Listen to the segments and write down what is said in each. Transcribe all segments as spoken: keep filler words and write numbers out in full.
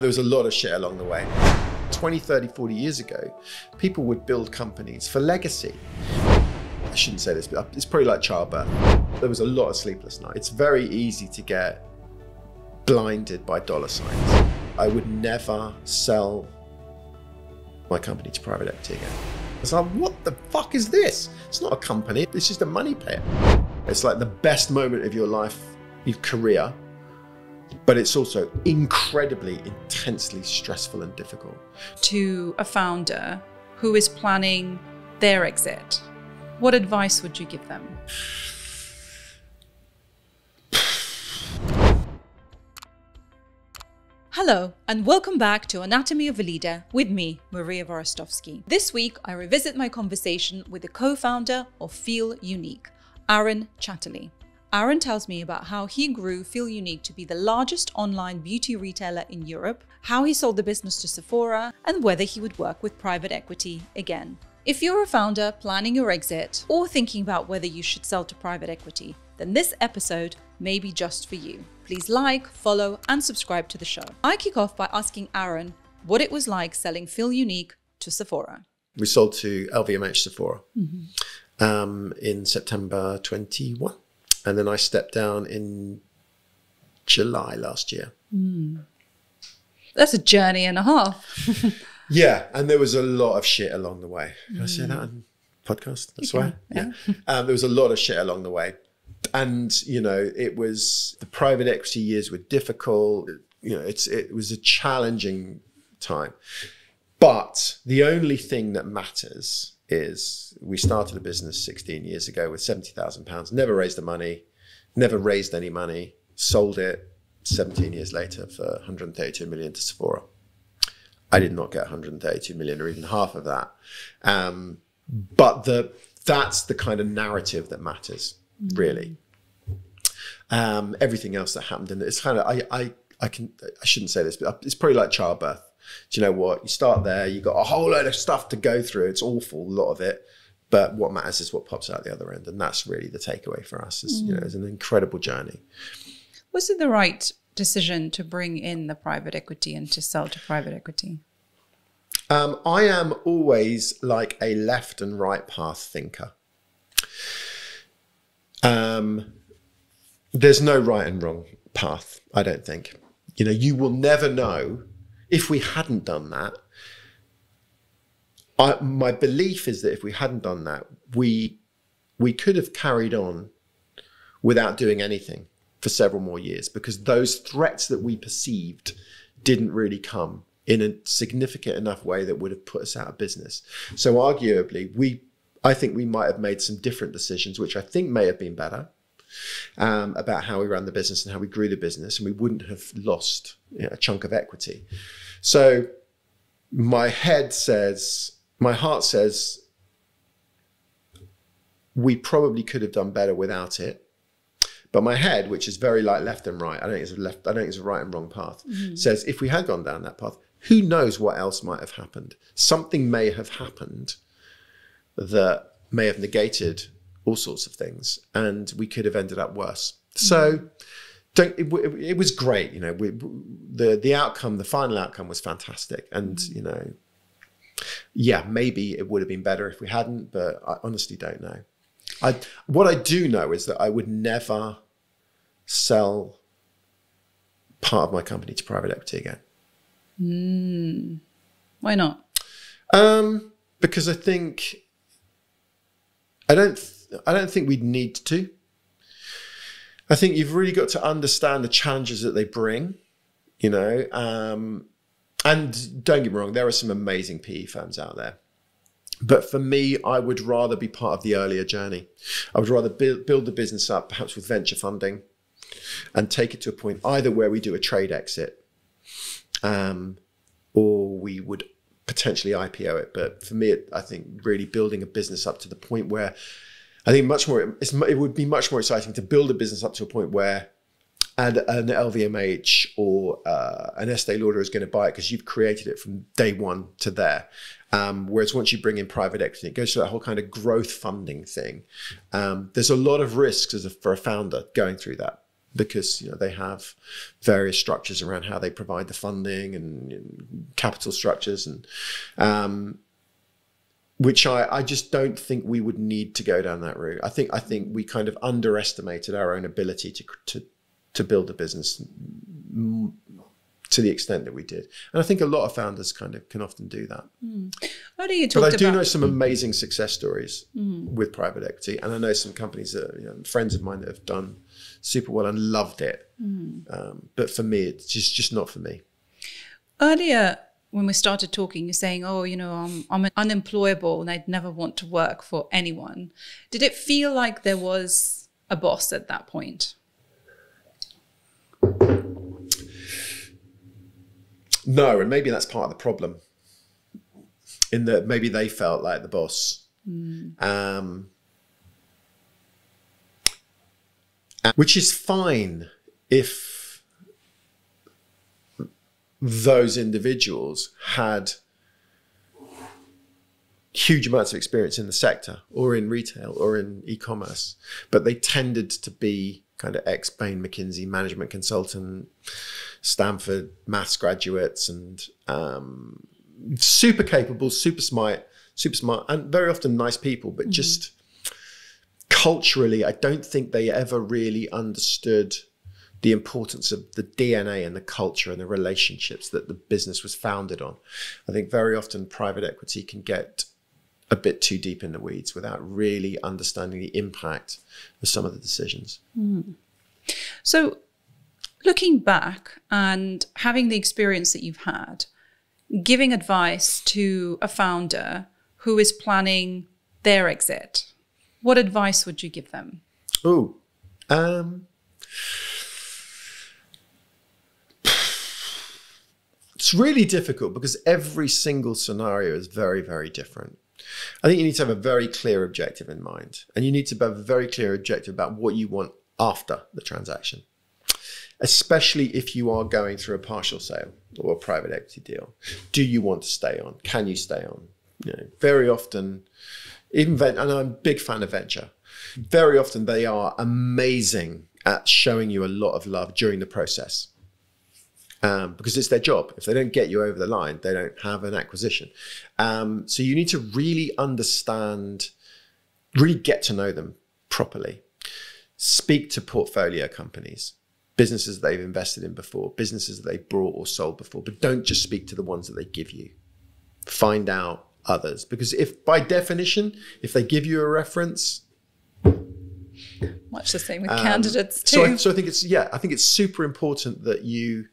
There was a lot of shit along the way. twenty, thirty, forty years ago, people would build companies for legacy. I shouldn't say this, but it's probably like childbirth. There was a lot of sleepless nights. It's very easy to get blinded by dollar signs. I would never sell my company to private equity again. It's like, what the fuck is this? It's not a company, it's just a money player. It's like the best moment of your life, your career, but it's also incredibly, intensely stressful and difficult. To a founder who is planning their exit, what advice would you give them? Hello, and welcome back to Anatomy of a Leader with me, Maria Vorostovsky. This week, I revisit my conversation with the co-founder of Feel Unique, Aaron Chatterley. Aaron tells me about how he grew Feel Unique to be the largest online beauty retailer in Europe, how he sold the business to Sephora, and whether he would work with private equity again. If you're a founder planning your exit or thinking about whether you should sell to private equity, then this episode may be just for you. Please like, follow, and subscribe to the show. I kick off by asking Aaron what it was like selling Feel Unique to Sephora. We sold to L V M H Sephora mm-hmm. um, in September twenty-one. And then I stepped down in July last year. Mm. That's a journey and a half. Yeah. And there was a lot of shit along the way. Can mm. I say that on podcast? That's why. Yeah. yeah. Um, there was a lot of shit along the way. And, you know, it was the private equity years were difficult. You know, it's, it was a challenging time. But the only thing that matters is we started a business sixteen years ago with seventy thousand pounds, never raised the money, never raised any money, sold it seventeen years later for one hundred thirty-two million to Sephora. I did not get one hundred thirty-two million or even half of that. Um, but the, that's the kind of narrative that matters, really. Um, everything else that happened, and it's kind of, I, I, I, can, I shouldn't say this, but it's probably like childbirth. Do you know what? You start there, you got a whole load of stuff to go through. It's awful, a lot of it. But what matters is what pops out the other end. And that's really the takeaway for us. Is, mm. you know, it's an incredible journey. Was it the right decision to bring in the private equity and to sell to private equity? Um, I am always like a left and right path thinker. Um, there's no right and wrong path, I don't think. You know, you will never know. If we hadn't done that, I, my belief is that if we hadn't done that, we, we could have carried on without doing anything for several more years, because those threats that we perceived didn't really come in a significant enough way that would have put us out of business. So arguably, we, I think we might have made some different decisions, which I think may have been better. Um, about how we ran the business and how we grew the business, and we wouldn't have lost, you know, a chunk of equity. So my head says, my heart says, we probably could have done better without it. But my head, which is very like left and right, I don't think it's a left, I don't think it's a right and wrong path, mm-hmm. says if we had gone down that path, who knows what else might have happened? Something may have happened that may have negated all sorts of things, and we could have ended up worse. So don't, it, it, it was great. You know, we, the, the outcome, the final outcome was fantastic. And, you know, yeah, maybe it would have been better if we hadn't, but I honestly don't know. I, what I do know is that I would never sell part of my company to private equity again. Mm. Why not? Um, because I think, I don't think, I don't think we'd need to. I think you've really got to understand the challenges that they bring, you know, um, and don't get me wrong, there are some amazing P E firms out there. But for me, I would rather be part of the earlier journey. I would rather build, build the business up, perhaps with venture funding, and take it to a point either where we do a trade exit um, or we would potentially I P O it. But for me, I think really building a business up to the point where I think much more, it's, it would be much more exciting to build a business up to a point where an, an L V M H or uh, an Estee Lauder is going to buy it because you've created it from day one to there. Um, whereas once you bring in private equity, it goes through that whole kind of growth funding thing. Um, there's a lot of risks as a, for a founder going through that. because, you know, they have various structures around how they provide the funding and, and capital structures, and um, which I, I just don't think we would need to go down that route. I think I think we kind of underestimated our own ability to to, to build a business to the extent that we did. And I think a lot of founders kind of can often do that. Mm. What are you talking about? But I do know some amazing success stories mm. with private equity. And I know some companies that, you know, friends of mine that have done super well and loved it. Mm. Um, but for me, it's just, just not for me. Earlier, when we started talking, you're saying, oh, you know, I'm, I'm unemployable and I'd never want to work for anyone. Did it feel like there was a boss at that point? No, and maybe that's part of the problem, in that maybe they felt like the boss, mm. um, which is fine if those individuals had huge amounts of experience in the sector or in retail or in e-commerce, but they tended to be kind of ex-Bain McKinsey management consultant, Stanford maths graduates, and um, super capable, super smart, super smart, and very often nice people, but mm-hmm. just culturally, I don't think they ever really understood the importance of the D N A and the culture and the relationships that the business was founded on. I think very often private equity can get a bit too deep in the weeds without really understanding the impact of some of the decisions. Mm. So looking back and having the experience that you've had, giving advice to a founder who is planning their exit, what advice would you give them? Oh, um, it's really difficult because every single scenario is very, very different. I think you need to have a very clear objective in mind, and you need to have a very clear objective about what you want after the transaction, especially if you are going through a partial sale or a private equity deal. Do you want to stay on? Can you stay on? You know, very often, even and I'm a big fan of venture, very often they are amazing at showing you a lot of love during the process. Um, because it's their job. If they don't get you over the line, they don't have an acquisition. Um, so you need to really understand, really get to know them properly. Speak to portfolio companies, businesses they've invested in before, businesses that they've bought or sold before, but don't just speak to the ones that they give you. Find out others. Because if, by definition, if they give you a reference, much the same with um, candidates too. So I, so I think it's, yeah, I think it's super important that you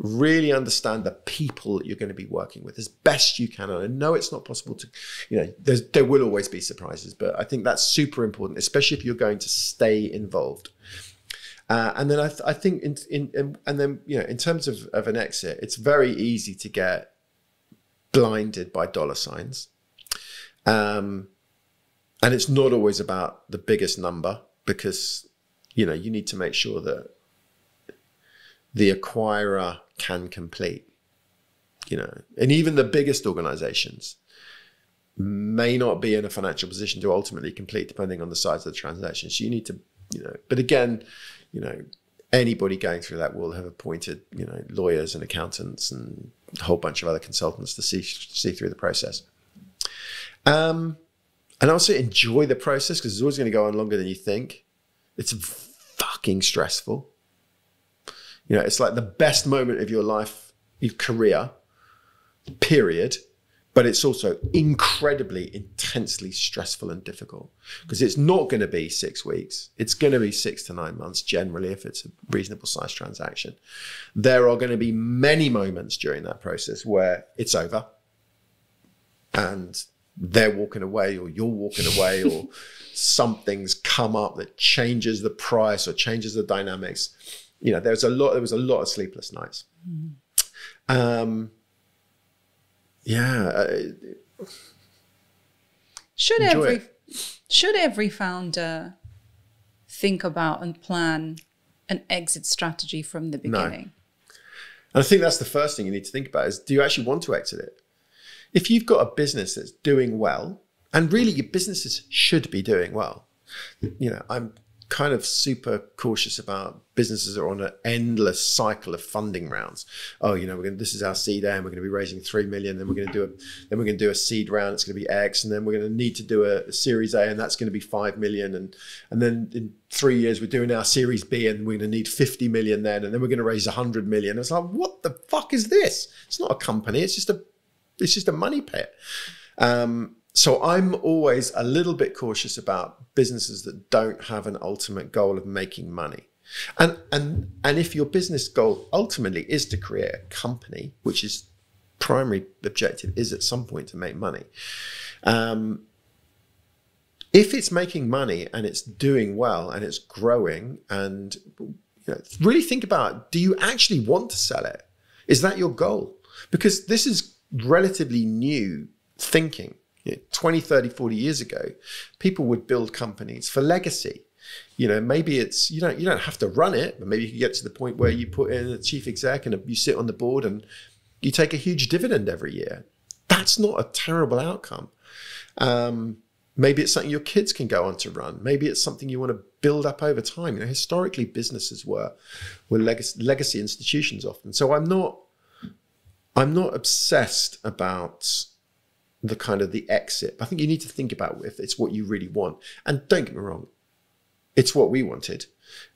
really understand the people that you're going to be working with as best you can. And I know it's not possible to, you know, there's, there will always be surprises, but I think that's super important, especially if you're going to stay involved. Uh, and then I, th I think, in, in, in, and then, you know, in terms of, of an exit, it's very easy to get blinded by dollar signs. Um, and it's not always about the biggest number, because, you know, you need to make sure that the acquirer can complete, you know, and even the biggest organizations may not be in a financial position to ultimately complete, depending on the size of the transaction. So you need to, you know, but again, you know, anybody going through that will have appointed, you know, lawyers and accountants and a whole bunch of other consultants to see, see through the process. Um, and also enjoy the process, because it's always going to go on longer than you think. It's fucking stressful. You know, it's like the best moment of your life, your career, period. But it's also incredibly, intensely stressful and difficult, because it's not going to be six weeks. It's going to be six to nine months, generally, if it's a reasonable size transaction. There are going to be many moments during that process where it's over and they're walking away, or you're walking away, or something's come up that changes the price or changes the dynamics. You know, there's a lot, there was a lot of sleepless nights. Mm. Um, yeah. Should every, it. should every founder think about and plan an exit strategy from the beginning? No. And I think that's the first thing you need to think about is, do you actually want to exit it? If you've got a business that's doing well, and really your businesses should be doing well, you know, I'm kind of super cautious about businesses that are on an endless cycle of funding rounds. Oh, you know, we're gonna, this is our seed A, and we're going to be raising three million. Then we're going to do a, then we're going to do a seed round. It's going to be X, and then we're going to need to do a, a series A, and that's going to be five million. And, and then in three years, we're doing our series B, and we're going to need fifty million then. And then we're going to raise a hundred million. It's like, what the fuck is this? It's not a company. It's just a, it's just a money pit. Um, So I'm always a little bit cautious about businesses that don't have an ultimate goal of making money. And, and, and if your business goal ultimately is to create a company, which is primary objective is at some point to make money. Um, if it's making money and it's doing well and it's growing, and you know, really think about, do you actually want to sell it? Is that your goal? Because this is relatively new thinking. twenty, thirty, forty years ago, people would build companies for legacy. You know, maybe it's, you don't, you don't have to run it, but maybe you can get to the point where you put in a chief exec and you sit on the board and you take a huge dividend every year. That's not a terrible outcome. Um, maybe it's something your kids can go on to run. Maybe it's something you want to build up over time. You know, historically, businesses were, were legacy, legacy institutions often. So I'm not, I'm not obsessed about the kind of the exit. I think you need to think about if it's what you really want. And don't get me wrong, it's what we wanted.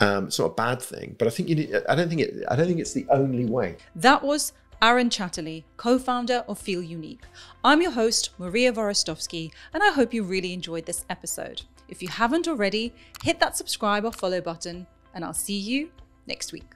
Um, it's not a bad thing, but I think you need, I don't think it, I don't think it's the only way. That was Aaron Chatterley, co-founder of Feel Unique. I'm your host, Maria Vorostovsky, and I hope you really enjoyed this episode. If you haven't already, hit that subscribe or follow button, and I'll see you next week.